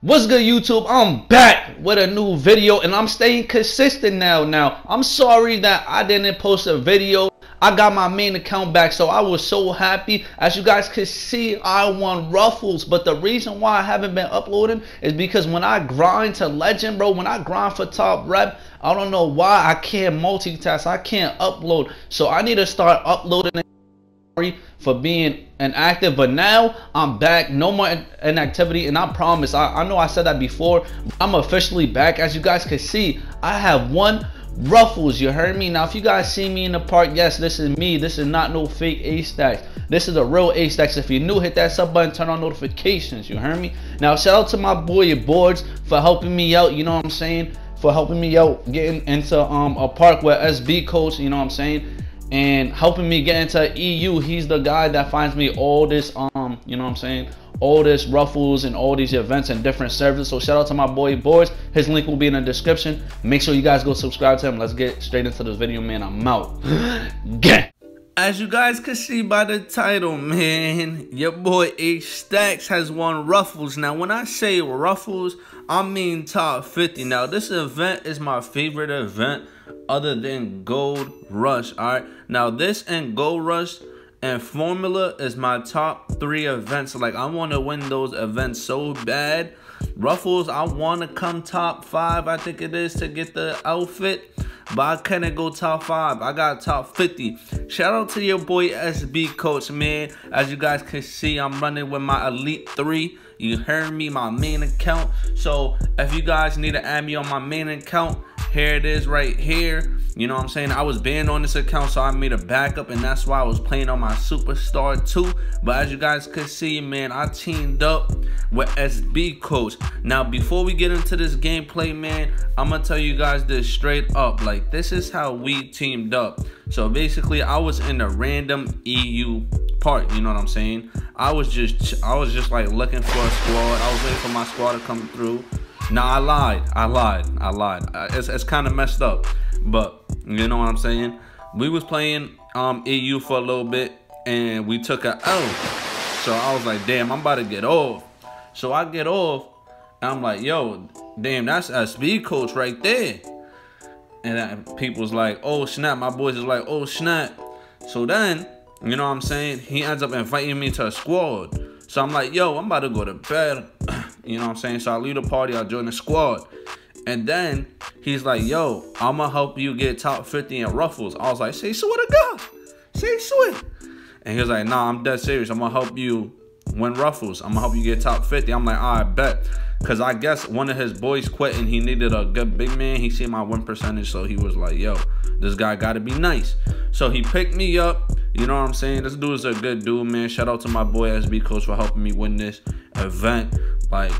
What's good, YouTube? I'm back with a new video, and I'm staying consistent now. I'm sorry that I didn't post a video. I got my main account back, so I was so happy. As you guys could see, I won Ruffles, but the reason why I haven't been uploading is because when I grind to legend, bro, when I grind for top rep, I don't know why I can't multitask. I can't upload, so I need to start uploading. For being inactive, but now I'm back, no more inactivity, and I promise, I know I said that before, I'm officially back. As you guys can see, I have won Ruffles, you heard me. Now if you guys see me in the park, yes, this is me. This is not no fake AStackz. This is a real AStackz. If you're new, hit that sub button, turn on notifications, you heard me. Now shout out to my boy Boards for helping me out, you know what I'm saying, for helping me out getting into a park with SB Coach, you know what I'm saying, and helping me get into EU. He's the guy that finds me all this you know what I'm saying, all this Ruffles and all these events and different services. So shout out to my boy Boards. His link will be in the description. Make sure you guys go subscribe to him. Let's get straight into this video, man. I'm out. Yeah. As you guys can see by the title, man, your boy AStackz has won Ruffles. Now, when I say Ruffles, I mean top 50. Now, this event is my favorite event other than Gold Rush, all right? Now, this and Gold Rush and Formula is my top 3 events. Like, I want to win those events so bad. Ruffles, I want to come top 5, I think it is, to get the outfit. But I couldn't go top 5. I got top 50. Shout out to your boy SB Coach, man. As you guys can see, I'm running with my Elite 3. You heard me, my main account. So if you guys need to add me on my main account, here it is right here. You know what I'm saying? I was banned on this account, so I made a backup, and that's why I was playing on my Superstar 2. But as you guys could see, man, I teamed up with SB Coach. Now, before we get into this gameplay, man, I'm going to tell you guys this straight up. Like, this is how we teamed up. So, basically, I was in a random EU park. You know what I'm saying? I was just like, looking for a squad. I was waiting for my squad to come through. Nah, I lied. It's kind of messed up, but you know what I'm saying. We was playing EU for a little bit, and we took an L. So I was like, damn, I'm about to get off. So I get off, and I'm like, yo, damn, that's SB Coach right there. And people's like, oh snap, my boys is like, oh snap. So then, you know what I'm saying, he ends up inviting me to a squad. So I'm like, yo, I'm about to go to bed. You know what I'm saying? So I leave the party, I join the squad. And then he's like, yo, I'm going to help you get top 50 in Ruffles. I was like, say swear to God. Say swear. And he was like, nah, I'm dead serious. I'm going to help you win Ruffles. I'm going to help you get top 50. I'm like, all right, bet. Because I guess one of his boys quit and he needed a good big man. He seen my win percentage. So he was like, yo, this guy got to be nice. So he picked me up. You know what I'm saying? This dude is a good dude, man. Shout out to my boy SB Coach for helping me win this event. Like,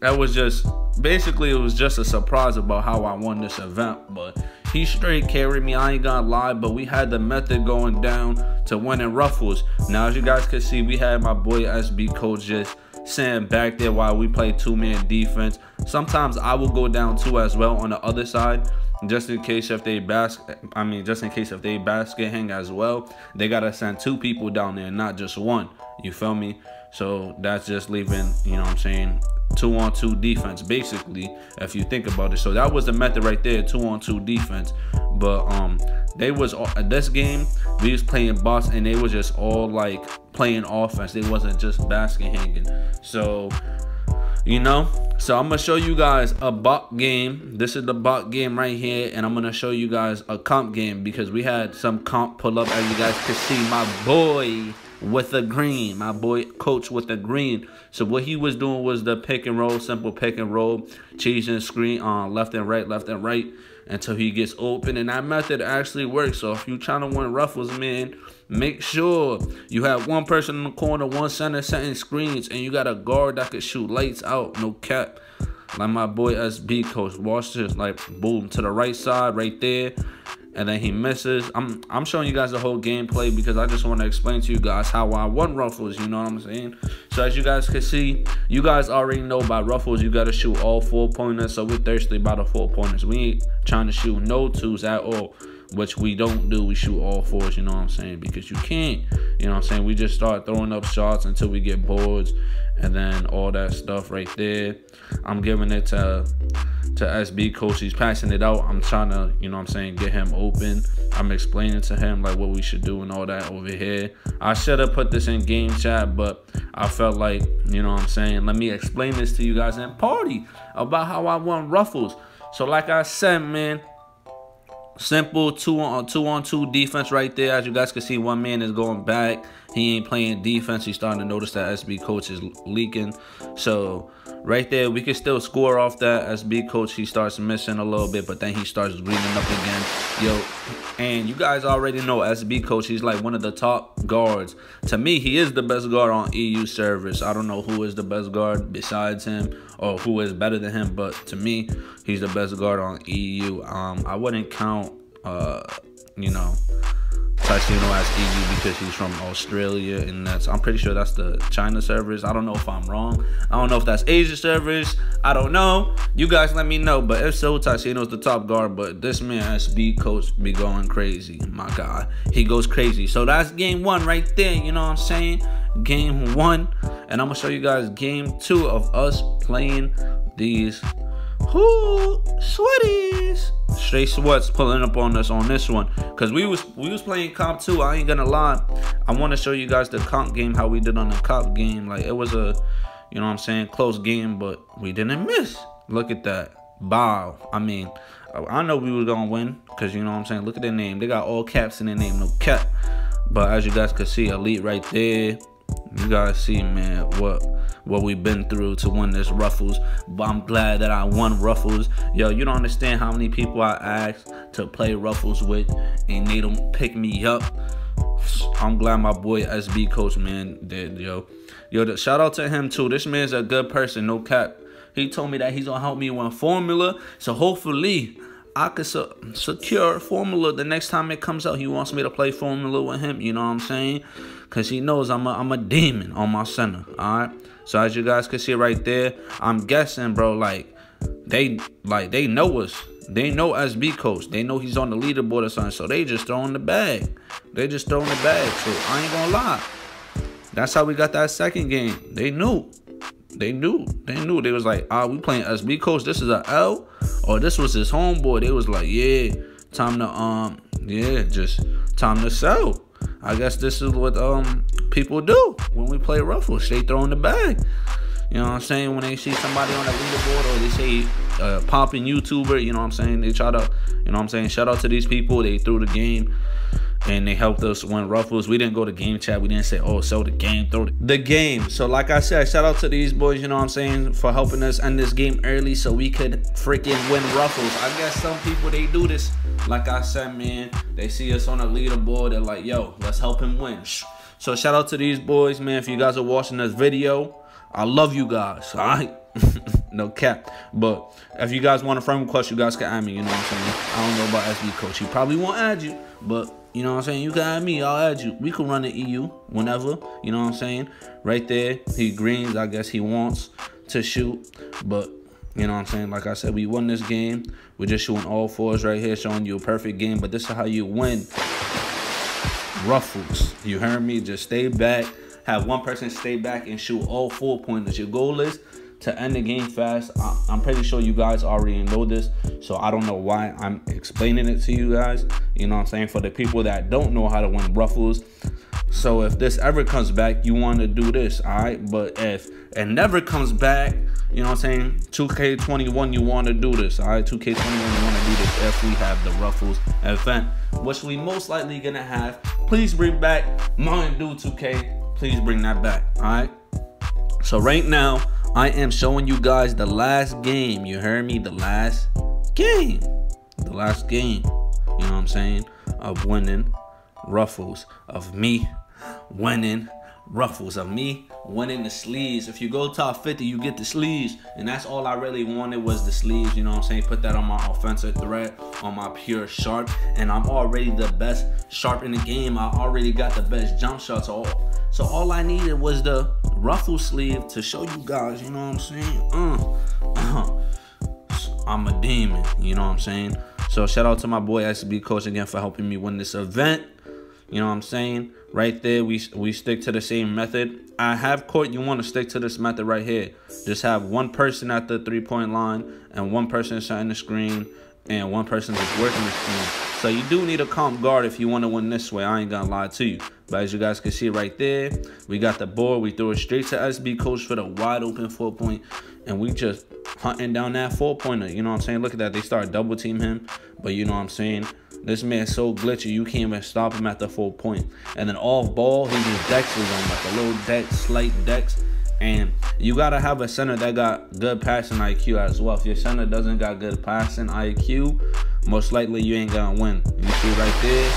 that was just, basically, it was just a surprise about how I won this event. But he straight carried me, I ain't gonna lie. But we had the method going down to winning Ruffles. Now, as you guys can see, we had my boy SB Coach just sitting back there while we play two-man defense. Sometimes I will go down too as well on the other side. Just in case if they basket hang as well, they gotta send 2 people down there, not just one. You feel me? So that's just leaving, you know what I'm saying, 2-on-2 defense, basically, if you think about it. So that was the method right there, 2-on-2 defense. But they was all, this game we was playing boss, and they was just all like playing offense. They wasn't just basket hanging. So you know, so I'm gonna show you guys a bot game. This is the bot game right here, and I'm gonna show you guys a comp game because we had some comp pull up. As you guys can see, my boy with a green, my boy Coach with a green. So what he was doing was the pick and roll, simple pick and roll, cheese and screen on left and right until he gets open, and that method actually works. So if you trying to win Ruffles, man, make sure you have one person in the corner, one center setting screens, and you got a guard that could shoot lights out, no cap. Like my boy SB Coach, watch this, like boom to the right side right there, and then he misses. I'm showing you guys the whole gameplay because I just want to explain to you guys how I won Ruffles, you know what I'm saying? So as you guys can see, you guys already know by Ruffles, you got to shoot all 4-pointers, so we're thirsty about the 4-pointers. We ain't trying to shoot no 2s at all. which we don't do. We shoot all fours, you know what I'm saying? Because you can't, you know what I'm saying? We just start throwing up shots until we get boards and then all that stuff right there. I'm giving it to SB Coach. He's passing it out. I'm trying to, you know what I'm saying, get him open. I'm explaining to him like what we should do and all that over here. I should have put this in game chat, but I felt like, you know what I'm saying, let me explain this to you guys and party about how I won Ruffles. So like I said, man, simple 2-on-2 defense right there. As you guys can see, one man is going back. He ain't playing defense. He's starting to notice that SB Coach is leaking. So right there, we can still score off that. SB Coach, he starts missing a little bit, but then he starts greening up again. Yo, and you guys already know SB Coach, he's like one of the top guards. To me, he is the best guard on EU service. I don't know who is the best guard besides him or who is better than him, but to me, he's the best guard on EU. I wouldn't count, you know, Tashino as EU because he's from Australia, and that's, I'm pretty sure that's the China servers. I don't know if I'm wrong. I don't know if that's Asia servers. I don't know. You guys let me know. But if so, Tashino's the top guard. But this man, SB Coach, be going crazy. My God, he goes crazy. So that's game one right there. You know what I'm saying? Game one, and I'm gonna show you guys game two of us playing these sweaties. Straight sweats pulling up on us on this one, because we was playing comp too. I ain't gonna lie, I want to show you guys the comp game, how we did on the comp game. Like, it was a, you know what I'm saying, close game, but we didn't miss. Look at that. Bow. I mean, I know we was gonna win, because, you know what I'm saying, look at their name. They got all caps in their name. No cap. But as you guys can see, elite right there. You guys see, man, what we've been through to win this Ruffles. But I'm glad that I won Ruffles. Yo, you don't understand how many people I asked to play Ruffles with, and they don't pick me up. I'm glad my boy SB Coach, man, did, yo. Yo, shout out to him, too. This man's a good person, no cap. He told me that he's going to help me win Formula, so hopefully I could secure Formula the next time it comes out. He wants me to play Formula with him, you know what I'm saying? Because he knows I'm a demon on my center, all right? So as you guys can see right there, I'm guessing, bro, like they know us. They know SB Coach. They know he's on the leaderboard or something, so they just throwing the bag. They just throwing the bag, so I ain't going to lie. That's how we got that second game. They knew. They knew. They knew. They was like, ah, we playing SB Coach. This is an L. Or this was his homeboy. They was like, yeah, time to, yeah, just time to sell. I guess this is what people do when we play Ruffles. They throw in the bag. You know what I'm saying? When they see somebody on the leaderboard, or they see popping YouTuber, you know what I'm saying? They try to, you know what I'm saying, shout out to these people. They threw the game, and they helped us win Ruffles. We didn't go to game chat. We didn't say, oh, sell the game, throw the game. So like I said, shout out to these boys, you know what I'm saying, for helping us end this game early so we could freaking win Ruffles. I guess some people, they do this. Like I said, man, they see us on a leaderboard. They're like, yo, let's help him win. So shout out to these boys, man. If you guys are watching this video, I love you guys, all right? No cap. But if you guys want a friend request, you guys can add me, you know what I'm saying? I don't know about SB Coach. He probably won't add you, but you know what I'm saying? You can add me, I'll add you. We can run the EU whenever, you know what I'm saying? Right there, he greens. I guess he wants to shoot, but you know what I'm saying? Like I said, we won this game. We're just shooting all fours right here, showing you a perfect game, but this is how you win Ruffles. You heard me? Just stay back. Have one person stay back and shoot all 4-pointers. Your goal is to end the game fast. I'm pretty sure you guys already know this, so I don't know why I'm explaining it to you guys. You know what I'm saying? For the people that don't know how to win Ruffles. So if this ever comes back, you want to do this, all right? But if it never comes back, you know what I'm saying, 2K21, you want to do this, all right? 2K21, you want to do this if we have the Ruffles event, which we most likely going to have. Please bring back Mundo 2K. Please bring that back, all right? So right now, I am showing you guys the last game. You heard me? The last game. The last game, you know what I'm saying, of winning Ruffles. Of me winning Ruffles. Of me winning the sleeves. If you go top 50, you get the sleeves. And that's all I really wanted was the sleeves, you know what I'm saying? Put that on my offensive threat, on my pure sharp. And I'm already the best sharp in the game. I already got the best jump shots. So all I needed was the ruffle sleeve to show you guys, you know what I'm saying? I'm a demon, you know what I'm saying? So shout out to my boy SB Coach again for helping me win this event. You know what I'm saying? Right there, we stick to the same method. I have caught you want to stick to this method right here. Just have one person at the three-point line and one person shutting the screen and one person just working the screen. So you do need a comp guard if you want to win this way. I ain't gonna lie to you. But as you guys can see right there, we got the board. We threw it straight to SB Coach for the wide open 4-point. And we just hunting down that 4-pointer. You know what I'm saying? Look at that. They start double team him. But you know what I'm saying? This man's so glitchy, you can't even stop him at the 4-point. And then off ball, he just decks with him, like a little deck, slight decks. And you got to have a center that got good passing IQ as well. If your center doesn't got good passing IQ, most likely you ain't going to win. You see right there,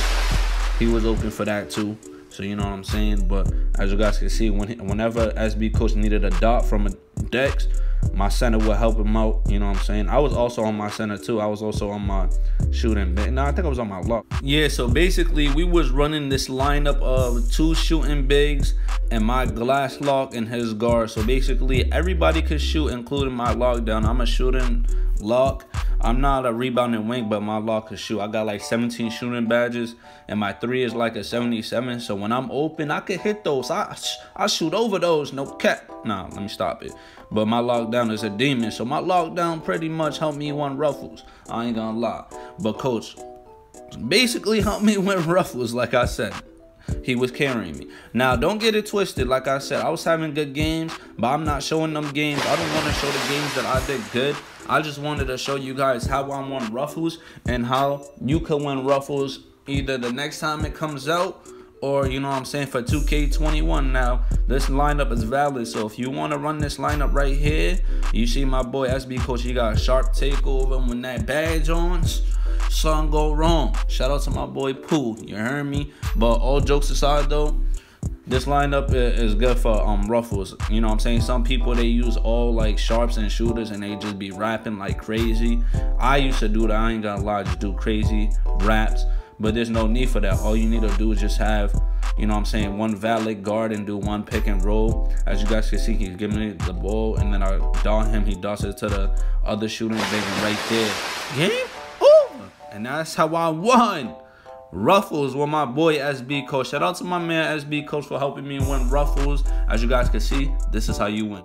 he was open for that too. So you know what I'm saying? But as you guys can see, whenever SB Coach needed a dot from a Dex, my center would help him out. You know what I'm saying? I was also on my center too. I was also on my shooting big. No, I think I was on my lock. Yeah, so basically we was running this lineup of two shooting bigs and my glass lock and his guard. So basically everybody could shoot, including my lockdown. I'm a shooting lock. I'm not a rebounding wing, but my lock could shoot. I got like 17 shooting badges, and my 3 is like a 77. So when I'm open, I could hit those. I shoot over those. No cap. Nah, let me stop it. But my lockdown is a demon. So my lockdown pretty much helped me win Ruffles. I ain't gonna lie. But Coach basically helped me win Ruffles, like I said. He was carrying me. Now, don't get it twisted. Like I said, I was having good games, but I'm not showing them games. I don't want to show the games that I did good. I just wanted to show you guys how I won Ruffles and how you can win Ruffles either the next time it comes out or, you know what I'm saying, for 2K21. Now, this lineup is valid. So if you want to run this lineup right here, you see my boy SB Coach. He got a sharp takeover when that badge on. Something go wrong. Shout out to my boy Pooh. You heard me? But all jokes aside though, this lineup is good for Ruffles. You know what I'm saying? Some people, they use all like sharps and shooters and they just be rapping like crazy. I used to do that. I ain't gonna lie, just do crazy raps. But there's no need for that. All you need to do is just have, you know what I'm saying, one valid guard and do one pick and roll. As you guys can see, he's giving me the ball and then I dot him. He dots it to the other shooting big right there. Yeah? And that's how I won Ruffles with my boy SB Coach. Shout out to my man SB Coach for helping me win Ruffles. As you guys can see, this is how you win.